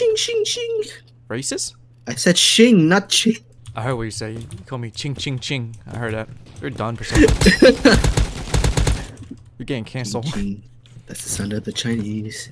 Shing, shing, shing. Racist? I said shing, not ching. I heard what you said. You call me ching, ching, ching. I heard that. You're done for something. You're getting canceled. Ching, ching. That's the sound of the Chinese.